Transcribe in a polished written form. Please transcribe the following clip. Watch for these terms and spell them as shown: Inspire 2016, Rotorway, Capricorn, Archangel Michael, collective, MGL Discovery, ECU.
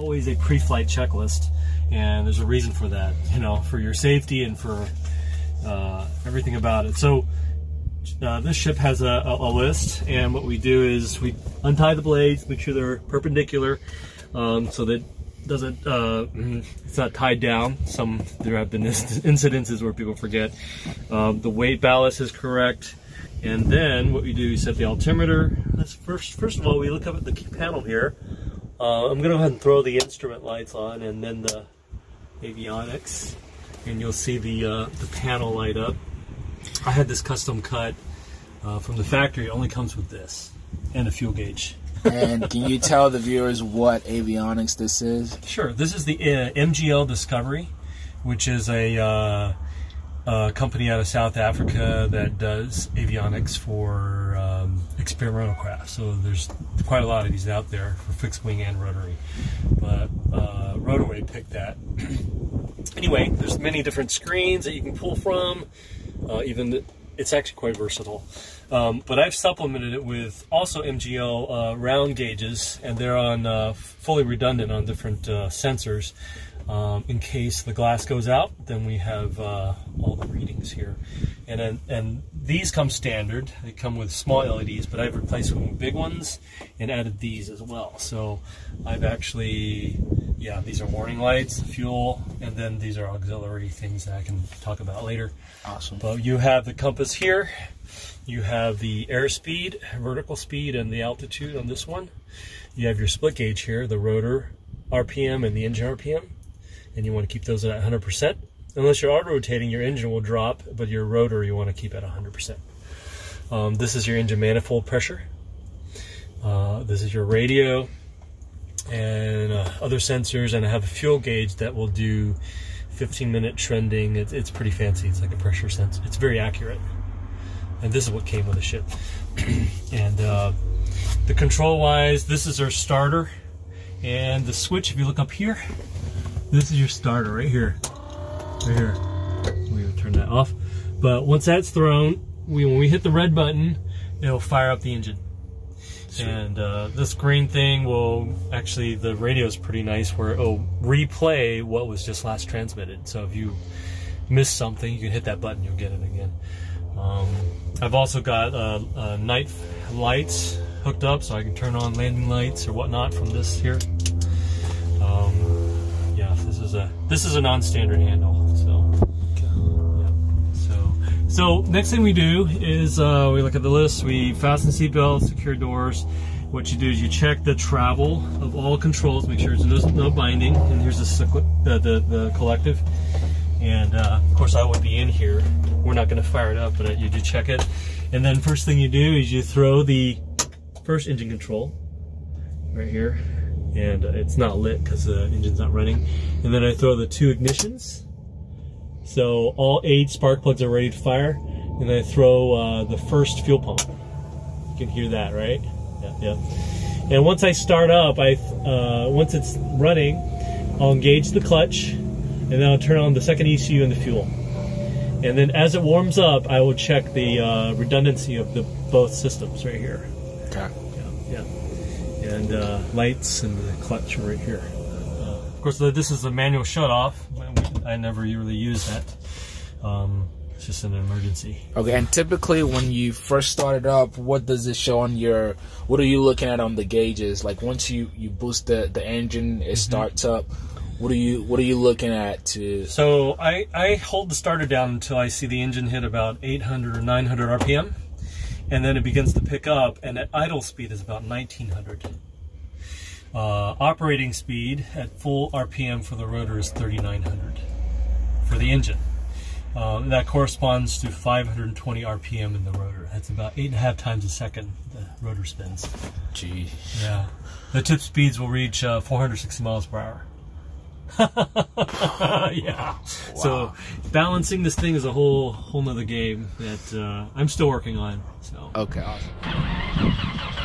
always a pre-flight checklist, and there's a reason for that, you know, for your safety and for everything about it. So this ship has a list, and what we do is we untie the blades, make sure they're perpendicular, so that doesn't it's not tied down. There have been incidences where people forget. The weight ballast is correct, and then what we do is set the altimeter. First of all, we look up at the key panel here. I'm going to go ahead and throw the instrument lights on, and then the avionics, and you'll see the panel light up. I had this custom cut from the factory. It only comes with this and a fuel gauge. And can you tell the viewers what avionics this is? Sure. This is the MGL Discovery, which is a company out of South Africa that does avionics for experimental craft. So there's quite a lot of these out there for fixed wing and rotary. But Rotorway picked that. Anyway, there's many different screens that you can pull from. It's actually quite versatile, but I've supplemented it with also MGL round gauges, and they're on fully redundant on different sensors. In case the glass goes out, then we have all the readings here, and these come standard. They come with small LEDs, but I've replaced them with big ones and added these as well. So I've actually, yeah, these are warning lights, fuel, and then these are auxiliary things that I can talk about later. Awesome. But you have the compass here. You have the airspeed, vertical speed, and the altitude on this one. You have your split gauge here, the rotor RPM and the engine RPM. And you want to keep those at 100%. Unless you're auto-rotating, your engine will drop, but your rotor you want to keep at 100%. This is your engine manifold pressure. This is your radio. And other sensors, and I have a fuel gauge that will do 15-minute trending. It's pretty fancy. It's like a pressure sensor. It's very accurate. And this is what came with the ship. And the control-wise, this is our starter. And the switch, if you look up here, this is your starter right here. Right here. We will turn that off. But once that's thrown, when we hit the red button, it'll fire up the engine. And this green thing will actually, the radio is pretty nice where it'll replay what was just last transmitted. So if you miss something, you can hit that button, you'll get it again. I've also got night lights hooked up, so I can turn on landing lights or whatnot from this here. Yeah, this is a non-standard handle. So yeah. So next thing we do is we look at the list. We fasten seatbelts, secure doors. What you do is you check the travel of all controls, make sure there's no binding. And here's the collective. And of course, I would be in here. We're not going to fire it up, but you do check it. And then first thing you do is you throw the first engine control right here, and it's not lit because the engine's not running. And then I throw the two ignitions, so all 8 spark plugs are ready to fire. And I throw the first fuel pump. You can hear that, right? Yeah, yeah. And once I start up, once it's running, I'll engage the clutch, and then I'll turn on the second ECU and the fuel. And then as it warms up, I will check the redundancy of both systems right here. Okay. Yeah, yeah. And lights and the clutch are right here. Of course, this is a manual shutoff. I never really use that. It's just an emergency. Okay, and typically when you first started up, what does this show on your, what are you looking at on the gauges? Like once you boost the engine, it starts up. What are you looking at to? So I hold the starter down until I see the engine hit about 800 or 900 RPM. And then it begins to pick up, and at idle speed is about 1900. Operating speed at full RPM for the rotor is 3900 for the engine. That corresponds to 520 RPM in the rotor. That's about 8.5 times a second the rotor spins. Gee. Yeah. The tip speeds will reach 460 miles per hour. Yeah. Wow. So balancing this thing is a whole nother game that I'm still working on. So. Okay. Awesome.